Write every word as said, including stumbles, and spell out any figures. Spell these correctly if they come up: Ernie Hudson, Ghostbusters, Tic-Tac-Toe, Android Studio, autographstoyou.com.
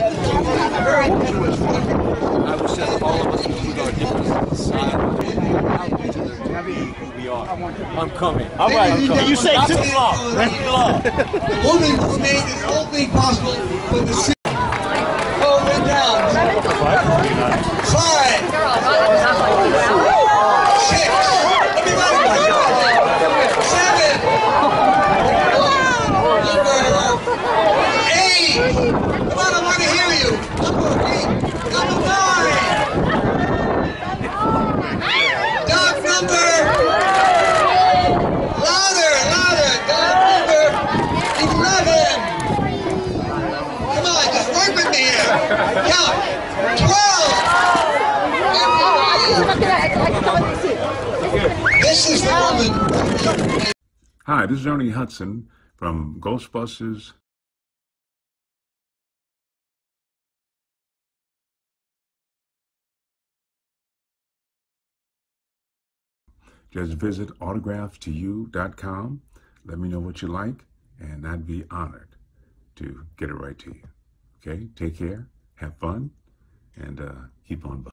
I would say that all of us include our different sides, how each other carry who we are. I'm coming. All right, I'm coming. You say to the law. The woman who made this whole thing possible with the city. Oh, we're down. Five. Six. Everybody. Seven. Eight. Come on, I want to hear you. Number eight. Number nine. Dog number. Louder, louder. Dog number eleven. Come on, just work with me here. Count. Twelve. This is the woman. Hi, this is Ernie Hudson from Ghostbusters. Just visit autograph to you dot com. Let me know what you like, and I'd be honored to get it right to you. Okay? Take care, have fun, and uh, keep on buzzing.